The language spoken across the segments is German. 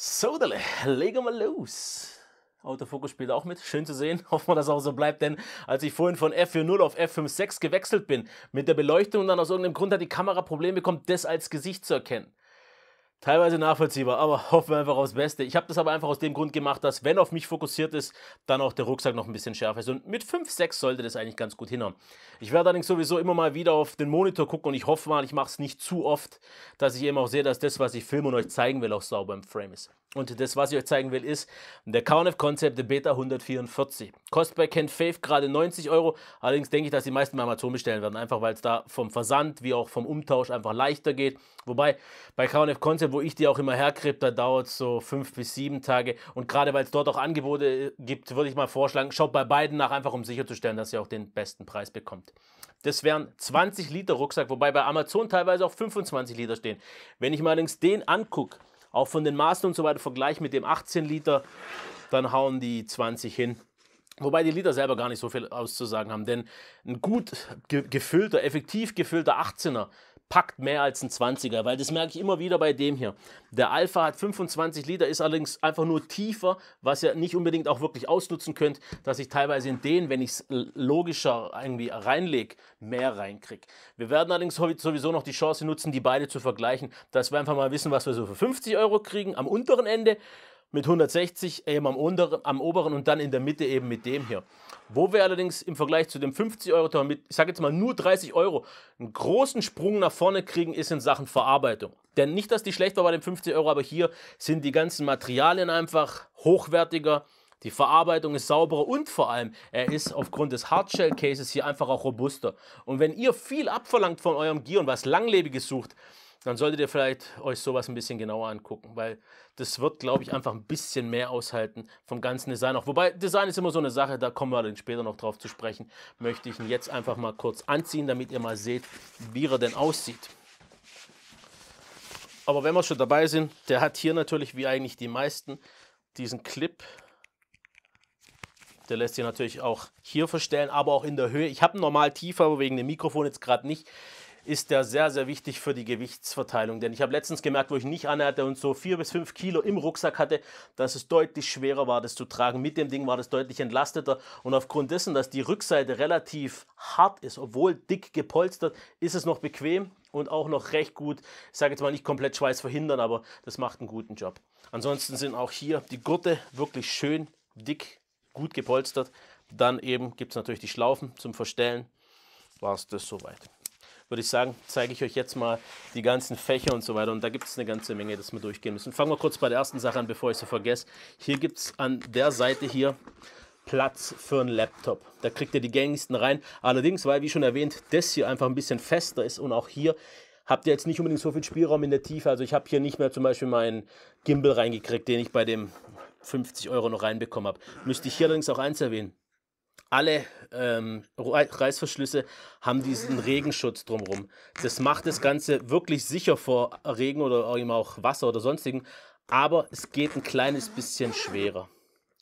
So, dann legen wir los. Autofokus spielt auch mit, schön zu sehen, hoffen wir, dass auch so bleibt, denn als ich vorhin von F4.0 auf F5.6 gewechselt bin, mit der Beleuchtung und dann aus irgendeinem Grund hat die Kamera Probleme bekommen, das als Gesicht zu erkennen. Teilweise nachvollziehbar, aber hoffen wir einfach aufs Beste. Ich habe das aber einfach aus dem Grund gemacht, dass, wenn auf mich fokussiert ist, dann auch der Rucksack noch ein bisschen schärfer ist. Und mit 5.6 sollte das eigentlich ganz gut hinhauen. Ich werde allerdings sowieso immer mal wieder auf den Monitor gucken und ich hoffe mal, ich mache es nicht zu oft, dass ich eben auch sehe, dass das, was ich filme und euch zeigen will, auch sauber im Frame ist. Und das, was ich euch zeigen will, ist der K&F Concept, der Beta 144. Kostet bei Kent Faith gerade 90 Euro. Allerdings denke ich, dass die meisten bei Amazon bestellen werden. Einfach, weil es da vom Versand wie auch vom Umtausch einfach leichter geht. Wobei, bei K&F Concept, wo ich die auch immer herkriege, da dauert es so 5 bis 7 Tage. Und gerade, weil es dort auch Angebote gibt, würde ich mal vorschlagen, schaut bei beiden nach, einfach um sicherzustellen, dass ihr auch den besten Preis bekommt. Das wären 20 Liter Rucksack, wobei bei Amazon teilweise auch 25 Liter stehen. Wenn ich mir allerdings den angucke, auch von den Maßen und so weiter, Vergleich mit dem 18 Liter, dann hauen die 20 hin. Wobei die Liter selber gar nicht so viel auszusagen haben, denn ein gut gefüllter, effektiv gefüllter 18er packt mehr als ein 20er, weil das merke ich immer wieder bei dem hier. Der Alpha hat 25 Liter, ist allerdings einfach nur tiefer, was ihr nicht unbedingt auch wirklich ausnutzen könnt, dass ich teilweise in den, wenn ich es logischer irgendwie reinlege, mehr reinkriege. Wir werden allerdings sowieso noch die Chance nutzen, die beide zu vergleichen, dass wir einfach mal wissen, was wir so für 50 Euro kriegen am unteren Ende, mit 160 eben am oberen und dann in der Mitte eben mit dem hier. Wo wir allerdings im Vergleich zu dem 50 Euro mit, ich sage jetzt mal nur 30 Euro, einen großen Sprung nach vorne kriegen, ist in Sachen Verarbeitung. Denn nicht, dass die schlecht war bei dem 50 Euro, aber hier sind die ganzen Materialien einfach hochwertiger, die Verarbeitung ist sauberer und vor allem, er ist aufgrund des Hardshell-Cases hier einfach auch robuster. Und wenn ihr viel abverlangt von eurem Gear und was Langlebiges sucht, dann solltet ihr vielleicht euch sowas ein bisschen genauer angucken, weil das wird, glaube ich, einfach ein bisschen mehr aushalten vom ganzen Design auch. Wobei, Design ist immer so eine Sache, da kommen wir dann später noch drauf zu sprechen. Möchte ich ihn jetzt einfach mal kurz anziehen, damit ihr mal seht, wie er denn aussieht. Aber wenn wir schon dabei sind, der hat hier natürlich, wie eigentlich die meisten, diesen Clip. Der lässt sich natürlich auch hier verstellen, aber auch in der Höhe. Ich habe ihn normal tiefer, aber wegen dem Mikrofon jetzt gerade nicht. Ist der sehr, sehr wichtig für die Gewichtsverteilung. Denn ich habe letztens gemerkt, wo ich ihn nicht anhatte und so 4 bis 5 Kilo im Rucksack hatte, dass es deutlich schwerer war, das zu tragen. Mit dem Ding war das deutlich entlasteter. Und aufgrund dessen, dass die Rückseite relativ hart ist, obwohl dick gepolstert, ist es noch bequem und auch noch recht gut. Ich sage jetzt mal nicht komplett Schweiß verhindern, aber das macht einen guten Job. Ansonsten sind auch hier die Gurte wirklich schön dick, gut gepolstert. Dann eben gibt es natürlich die Schlaufen zum Verstellen. War es das soweit. Würde ich sagen, zeige ich euch jetzt mal die ganzen Fächer und so weiter. Und da gibt es eine ganze Menge, das wir durchgehen müssen. Fangen wir kurz bei der ersten Sache an, bevor ich sie vergesse. Hier gibt es an der Seite hier Platz für einen Laptop. Da kriegt ihr die gängigsten rein. Allerdings, weil, wie schon erwähnt, das hier einfach ein bisschen fester ist und auch hier habt ihr jetzt nicht unbedingt so viel Spielraum in der Tiefe. Also ich habe hier nicht mehr zum Beispiel meinen Gimbal reingekriegt, den ich bei dem 50 Euro noch reinbekommen habe. Müsste ich hier allerdings auch eins erwähnen. Alle Reißverschlüsse haben diesen Regenschutz drumherum. Das macht das Ganze wirklich sicher vor Regen oder eben auch Wasser oder sonstigen. Aber es geht ein kleines bisschen schwerer.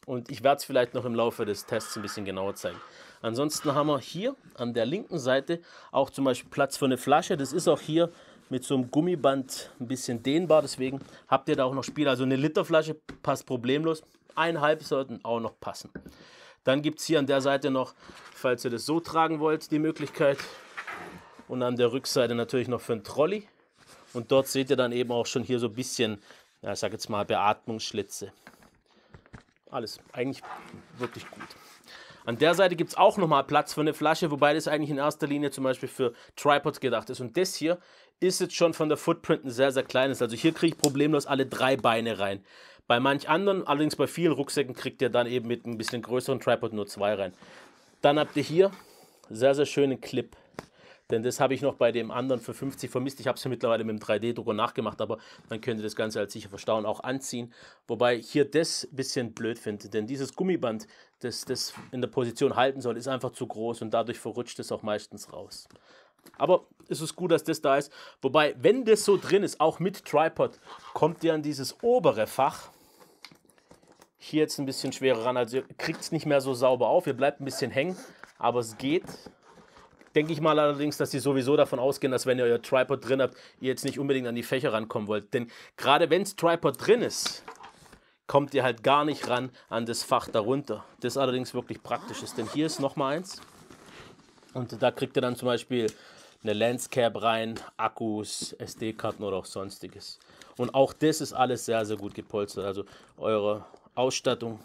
Und ich werde es vielleicht noch im Laufe des Tests ein bisschen genauer zeigen. Ansonsten haben wir hier an der linken Seite auch zum Beispiel Platz für eine Flasche. Das ist auch hier mit so einem Gummiband ein bisschen dehnbar. Deswegen habt ihr da auch noch Spiel. Also eine Literflasche passt problemlos. 1,5 sollten auch noch passen. Dann gibt es hier an der Seite noch, falls ihr das so tragen wollt, die Möglichkeit. Und an der Rückseite natürlich noch für einen Trolley. Und dort seht ihr dann eben auch schon hier so ein bisschen, ja, ich sag jetzt mal Beatmungsschlitze. Alles eigentlich wirklich gut. An der Seite gibt es auch nochmal Platz für eine Flasche, wobei das eigentlich in erster Linie zum Beispiel für Tripods gedacht ist. Und das hier ist jetzt schon von der Footprint ein sehr, sehr kleines. Also hier kriege ich problemlos alle 3 Beine rein. Bei manch anderen, allerdings bei vielen Rucksäcken, kriegt ihr dann eben mit ein bisschen größeren Tripod nur 2 rein. Dann habt ihr hier sehr, sehr schönen Clip. Denn das habe ich noch bei dem anderen für 50 vermisst. Ich habe es ja mittlerweile mit dem 3D-Drucker nachgemacht, aber dann könnt ihr das Ganze als sicher verstauen, auch anziehen. Wobei ich hier das ein bisschen blöd finde, denn dieses Gummiband, das in der Position halten soll, ist einfach zu groß und dadurch verrutscht es auch meistens raus. Aber es ist gut, dass das da ist. Wobei, wenn das so drin ist, auch mit Tripod, kommt ihr an dieses obere Fach hier jetzt ein bisschen schwerer ran. Also ihr kriegt es nicht mehr so sauber auf, ihr bleibt ein bisschen hängen, aber es geht. Denke ich mal allerdings, dass sie sowieso davon ausgehen, dass, wenn ihr euer Tripod drin habt, ihr jetzt nicht unbedingt an die Fächer rankommen wollt. Denn gerade wenn es Tripod drin ist, kommt ihr halt gar nicht ran an das Fach darunter. Das allerdings wirklich praktisch ist, denn hier ist nochmal eins. Und da kriegt ihr dann zum Beispiel eine Lenscap rein, Akkus, SD-Karten oder auch Sonstiges. Und auch das ist alles sehr, sehr gut gepolstert. Also eure Ausstattung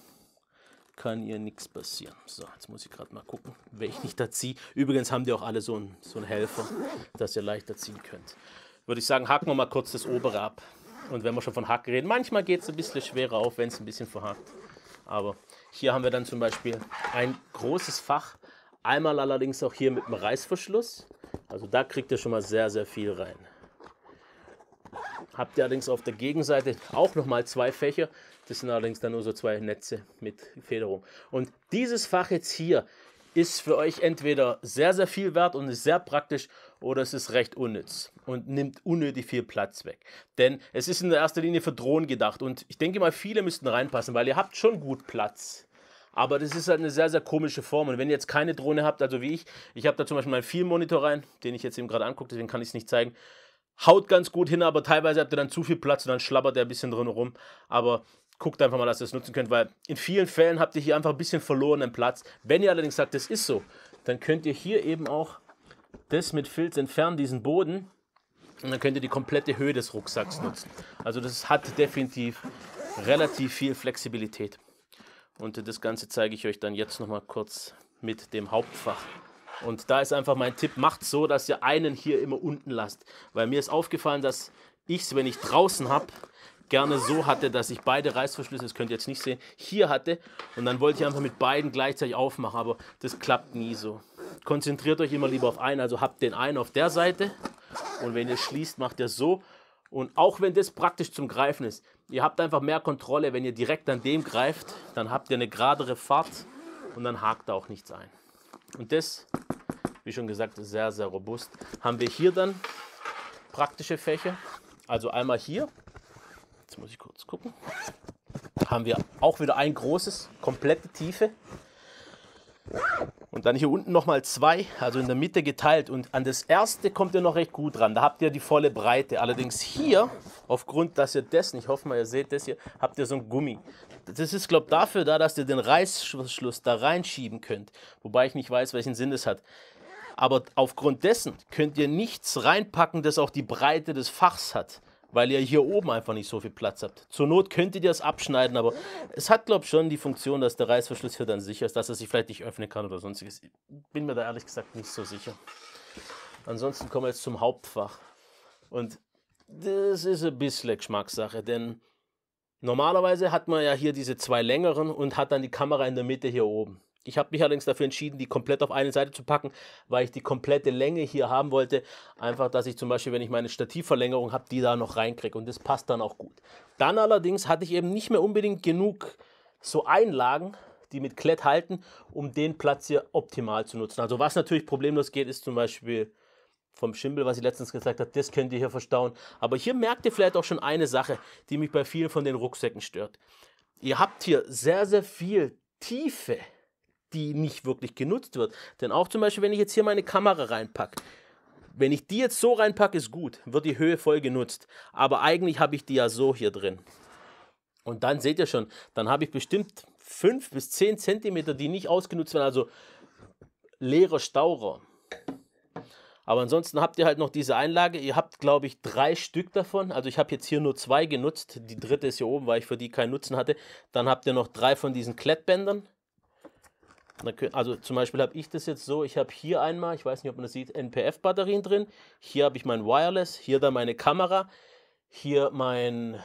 kann ihr nichts passieren. So, jetzt muss ich gerade mal gucken, welchen ich da ziehe. Übrigens haben die auch alle so einen Helfer, dass ihr leichter ziehen könnt. Würde ich sagen, hacken wir mal kurz das obere ab. Und wenn wir schon von Hacken reden, manchmal geht es ein bisschen schwerer auf, wenn es ein bisschen verhakt. Aber hier haben wir dann zum Beispiel ein großes Fach. Einmal allerdings auch hier mit einem Reißverschluss. Also da kriegt ihr schon mal sehr, sehr viel rein. Habt ihr allerdings auf der Gegenseite auch nochmal zwei Fächer. Das sind allerdings dann nur so zwei Netze mit Federung. Und dieses Fach jetzt hier ist für euch entweder sehr, sehr viel wert und ist sehr praktisch oder es ist recht unnütz und nimmt unnötig viel Platz weg. Denn es ist in erster Linie für Drohnen gedacht und ich denke mal, viele müssten reinpassen, weil ihr habt schon gut Platz. Aber das ist halt eine sehr, sehr komische Form. Und wenn ihr jetzt keine Drohne habt, also wie ich habe da zum Beispiel meinen Field-Monitor rein, den ich jetzt eben gerade angucke, deswegen kann ich es nicht zeigen. Haut ganz gut hin, aber teilweise habt ihr dann zu viel Platz und dann schlabbert der ein bisschen drin rum. Aber guckt einfach mal, dass ihr es nutzen könnt, weil in vielen Fällen habt ihr hier einfach ein bisschen verlorenen Platz. Wenn ihr allerdings sagt, das ist so, dann könnt ihr hier eben auch das mit Filz entfernen, diesen Boden. Und dann könnt ihr die komplette Höhe des Rucksacks nutzen. Also das hat definitiv relativ viel Flexibilität. Und das Ganze zeige ich euch dann jetzt nochmal kurz mit dem Hauptfach. Und da ist einfach mein Tipp, macht so, dass ihr einen hier immer unten lasst. Weil mir ist aufgefallen, dass ich es, wenn ich draußen habe, gerne so hatte, dass ich beide Reißverschlüsse, das könnt ihr jetzt nicht sehen, hier hatte. Und dann wollte ich einfach mit beiden gleichzeitig aufmachen, aber das klappt nie so. Konzentriert euch immer lieber auf einen, also habt den einen auf der Seite. Und wenn ihr schließt, macht ihr so. Und auch wenn das praktisch zum Greifen ist, ihr habt einfach mehr Kontrolle, wenn ihr direkt an dem greift, dann habt ihr eine geradere Fahrt und dann hakt da auch nichts ein. Und das, wie schon gesagt, ist sehr, sehr robust. Haben wir hier dann praktische Fächer, also einmal hier, jetzt muss ich kurz gucken, haben wir auch wieder ein großes, komplette Tiefe. Und dann hier unten nochmal zwei, also in der Mitte geteilt. Und an das erste kommt ihr noch recht gut ran. Da habt ihr die volle Breite. Allerdings hier, aufgrund, dass ihr das nicht, ich hoffe mal, ihr seht das hier, habt ihr so ein Gummi. Das ist, glaube ich, dafür da, dass ihr den Reißverschluss da reinschieben könnt. Wobei ich nicht weiß, welchen Sinn das hat. Aber aufgrund dessen könnt ihr nichts reinpacken, das auch die Breite des Fachs hat. Weil ihr hier oben einfach nicht so viel Platz habt. Zur Not könntet ihr es abschneiden, aber es hat, glaube ich, schon die Funktion, dass der Reißverschluss hier dann sicher ist, dass er sich vielleicht nicht öffnen kann oder sonstiges. Ich bin mir da ehrlich gesagt nicht so sicher. Ansonsten kommen wir jetzt zum Hauptfach. Und das ist ein bisschen Geschmackssache, denn normalerweise hat man ja hier diese zwei längeren und hat dann die Kamera in der Mitte hier oben. Ich habe mich allerdings dafür entschieden, die komplett auf eine Seite zu packen, weil ich die komplette Länge hier haben wollte. Einfach, dass ich zum Beispiel, wenn ich meine Stativverlängerung habe, die da noch reinkriege. Und das passt dann auch gut. Dann allerdings hatte ich eben nicht mehr unbedingt genug so Einlagen, die mit Klett halten, um den Platz hier optimal zu nutzen. Also was natürlich problemlos geht, ist zum Beispiel vom Schimbel, was ich letztens gesagt habe, das könnt ihr hier verstauen. Aber hier merkt ihr vielleicht auch schon eine Sache, die mich bei vielen von den Rucksäcken stört. Ihr habt hier sehr, sehr viel Tiefe, die nicht wirklich genutzt wird. Denn auch zum Beispiel, wenn ich jetzt hier meine Kamera reinpacke, wenn ich die jetzt so reinpacke, ist gut, wird die Höhe voll genutzt. Aber eigentlich habe ich die ja so hier drin. Und dann seht ihr schon, dann habe ich bestimmt 5 bis 10 cm, die nicht ausgenutzt werden, also leerer Stauraum. Aber ansonsten habt ihr halt noch diese Einlage. Ihr habt, glaube ich, 3 Stück davon. Also ich habe jetzt hier nur 2 genutzt. Die dritte ist hier oben, weil ich für die keinen Nutzen hatte. Dann habt ihr noch 3 von diesen Klettbändern. Also zum Beispiel habe ich das jetzt so, ich habe hier einmal, ich weiß nicht, ob man das sieht, NP-F-Batterien drin, hier habe ich mein Wireless, hier dann meine Kamera, hier meine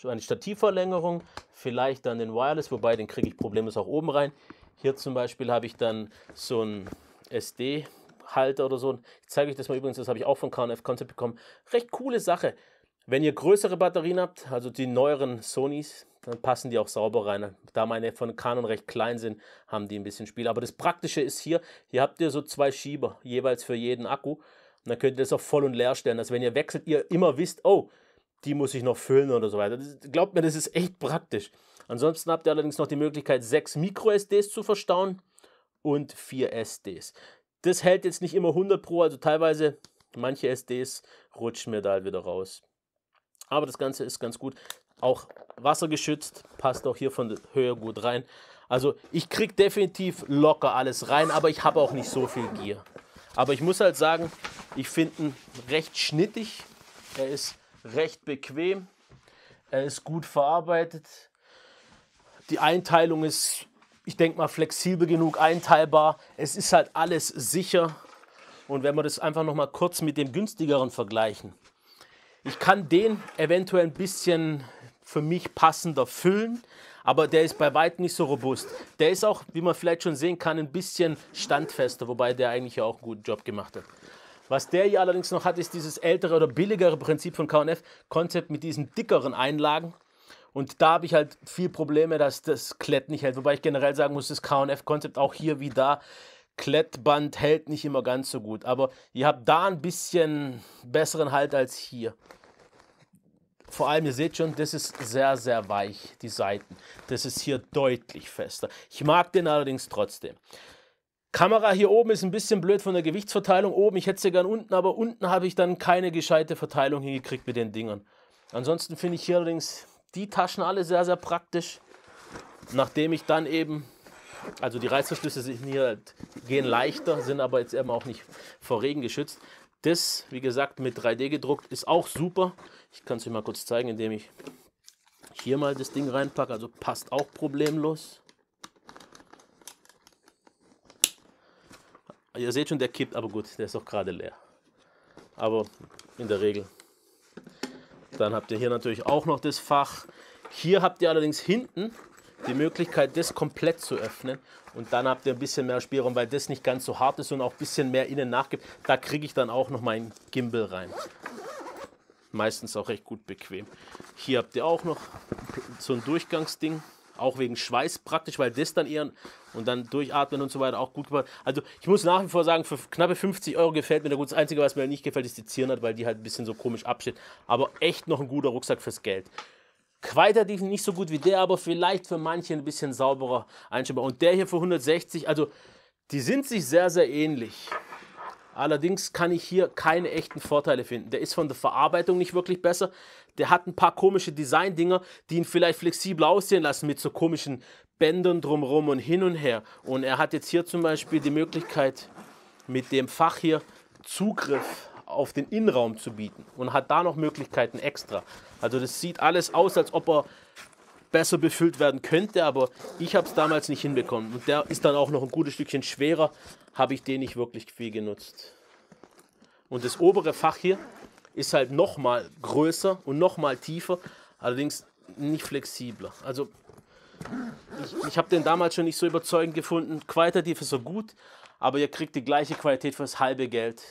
Stativverlängerung, vielleicht dann den Wireless, wobei den kriege ich problemlos auch oben rein. Hier zum Beispiel habe ich dann so einen SD-Halter oder so. Ich zeige euch das mal übrigens, das habe ich auch von K&F Concept bekommen. Recht coole Sache. Wenn ihr größere Batterien habt, also die neueren Sonys, dann passen die auch sauber rein. Da meine von Canon recht klein sind, haben die ein bisschen Spiel. Aber das Praktische ist hier habt ihr so 2 Schieber, jeweils für jeden Akku. Und dann könnt ihr das auch voll und leer stellen, dass wenn ihr wechselt, ihr immer wisst, oh, die muss ich noch füllen oder so weiter. Glaubt mir, das ist echt praktisch. Ansonsten habt ihr allerdings noch die Möglichkeit, 6 MicroSDs zu verstauen und 4 SDs. Das hält jetzt nicht immer 100%, also teilweise manche SDs rutschen mir da halt wieder raus. Aber das Ganze ist ganz gut. auch wassergeschützt, passt auch hier von der Höhe gut rein. Also ich kriege definitiv locker alles rein, aber ich habe auch nicht so viel Gier. Aber ich muss halt sagen, ich finde ihn recht schnittig, er ist recht bequem, er ist gut verarbeitet. Die Einteilung ist, ich denke mal, flexibel genug einteilbar. Es ist halt alles sicher. Und wenn wir das einfach noch mal kurz mit dem günstigeren vergleichen, ich kann den eventuell ein bisschen für mich passender füllen, aber der ist bei weitem nicht so robust. Der ist auch, wie man vielleicht schon sehen kann, ein bisschen standfester, wobei der eigentlich ja auch einen guten Job gemacht hat. Was der hier allerdings noch hat, ist dieses ältere oder billigere Prinzip von K&F Concept mit diesen dickeren Einlagen. Und da habe ich halt viel Probleme, dass das Klett nicht hält. Wobei ich generell sagen muss, das K&F Concept auch hier wie da, Klettband hält nicht immer ganz so gut. Aber ihr habt da ein bisschen besseren Halt als hier. Vor allem, ihr seht schon, das ist sehr, sehr weich, die Seiten. Das ist hier deutlich fester. Ich mag den allerdings trotzdem. Kamera hier oben ist ein bisschen blöd von der Gewichtsverteilung. Oben, ich hätte sie gern unten, aber unten habe ich dann keine gescheite Verteilung hingekriegt mit den Dingern. Ansonsten finde ich hier allerdings die Taschen alle sehr, sehr praktisch. Nachdem ich dann eben, also die Reißverschlüsse sind hier, gehen leichter, sind aber jetzt eben auch nicht vor Regen geschützt. Das, wie gesagt, mit 3D gedruckt ist auch super. Ich kann es euch mal kurz zeigen, indem ich hier mal das Ding reinpacke. Also passt auch problemlos. Ihr seht schon, der kippt, aber gut, der ist auch gerade leer. Aber in der Regel. Dann habt ihr hier natürlich auch noch das Fach. Hier habt ihr allerdings hinten die Möglichkeit, das komplett zu öffnen. Und dann habt ihr ein bisschen mehr Spielraum, weil das nicht ganz so hart ist und auch ein bisschen mehr innen nachgibt. Da kriege ich dann auch noch meinen Gimbal rein. Meistens auch recht gut bequem. Hier habt ihr auch noch so ein Durchgangsding. Auch wegen Schweiß praktisch, weil das dann eher und dann durchatmen und so weiter auch gut gemacht. Also ich muss nach wie vor sagen, für knappe 50 € gefällt mir der gut. Das Einzige, was mir nicht gefällt, ist die Ziernart, weil die halt ein bisschen so komisch absteht. Aber echt noch ein guter Rucksack fürs Geld. Qualitativ nicht so gut wie der, aber vielleicht für manche ein bisschen sauberer einstellbar. Und der hier für 160, also die sind sich sehr, sehr ähnlich. Allerdings kann ich hier keine echten Vorteile finden. Der ist von der Verarbeitung nicht wirklich besser. Der hat ein paar komische Design-Dinger, die ihn vielleicht flexibel aussehen lassen mit so komischen Bändern drumherum und hin und her. Und er hat jetzt hier zum Beispiel die Möglichkeit, mit dem Fach hier Zugriff auf den Innenraum zu bieten und hat da noch Möglichkeiten extra. Also das sieht alles aus, als ob er besser befüllt werden könnte, aber ich habe es damals nicht hinbekommen. Und der ist dann auch noch ein gutes Stückchen schwerer, habe ich den nicht wirklich viel genutzt. Und das obere Fach hier ist halt nochmal größer und nochmal tiefer, allerdings nicht flexibler. Also ich habe den damals schon nicht so überzeugend gefunden. Qualitativ ist so gut, aber ihr kriegt die gleiche Qualität fürs halbe Geld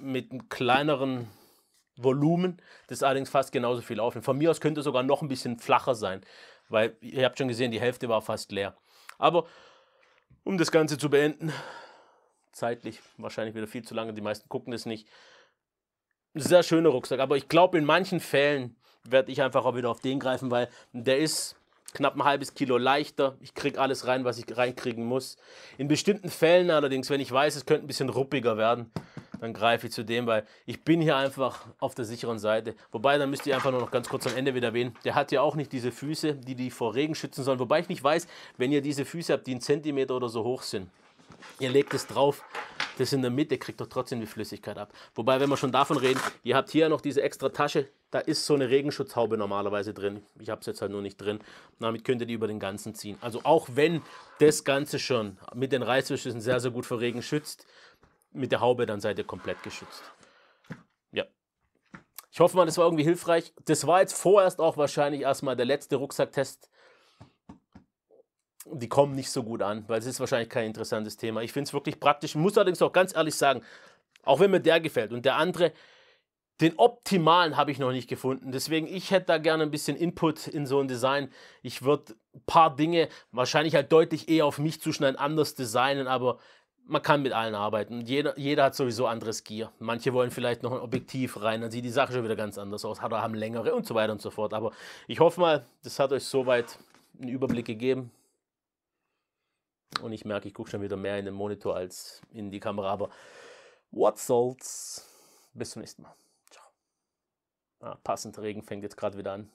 mit einem kleineren Volumen, das allerdings fast genauso viel aufnimmt. Von mir aus könnte sogar noch ein bisschen flacher sein, weil ihr habt schon gesehen, die Hälfte war fast leer. Aber um das Ganze zu beenden, zeitlich wahrscheinlich wieder viel zu lange, die meisten gucken das nicht. Sehr schöner Rucksack, aber ich glaube, in manchen Fällen werde ich einfach auch wieder auf den greifen, weil der ist knapp ein halbes Kilo leichter. Ich kriege alles rein, was ich reinkriegen muss. In bestimmten Fällen allerdings, wenn ich weiß, es könnte ein bisschen ruppiger werden, dann greife ich zu dem, weil ich bin hier einfach auf der sicheren Seite. Wobei, dann müsst ihr einfach nur noch ganz kurz am Ende wieder erwähnen, der hat ja auch nicht diese Füße, die vor Regen schützen sollen. Wobei ich nicht weiß, wenn ihr diese Füße habt, die 1 cm oder so hoch sind, ihr legt es drauf, das in der Mitte kriegt doch trotzdem die Flüssigkeit ab. Wobei, wenn wir schon davon reden, ihr habt hier noch diese extra Tasche, da ist so eine Regenschutzhaube normalerweise drin. Ich habe es jetzt halt nur nicht drin. Damit könnt ihr die über den Ganzen ziehen. Also auch wenn das Ganze schon mit den Reißverschlüssen sehr, sehr gut vor Regen schützt, mit der Haube dann seid ihr komplett geschützt. Ja. Ich hoffe mal, das war irgendwie hilfreich. Das war jetzt vorerst auch wahrscheinlich erstmal der letzte Rucksacktest. Die kommen nicht so gut an, weil es ist wahrscheinlich kein interessantes Thema. Ich finde es wirklich praktisch. Ich muss allerdings auch ganz ehrlich sagen, auch wenn mir der gefällt und der andere, den optimalen habe ich noch nicht gefunden. Deswegen, ich hätte da gerne ein bisschen Input in so ein Design. Ich würde ein paar Dinge wahrscheinlich halt deutlich eher auf mich zuschneiden, anders designen, aber man kann mit allen arbeiten. Jeder hat sowieso anderes Gear. Manche wollen vielleicht noch ein Objektiv rein, dann sieht die Sache schon wieder ganz anders aus, haben längere und so weiter und so fort. Aber ich hoffe mal, das hat euch soweit einen Überblick gegeben. Und ich merke, ich gucke schon wieder mehr in den Monitor als in die Kamera. Aber what soll's? Bis zum nächsten Mal. Passend, Regen fängt jetzt gerade wieder an.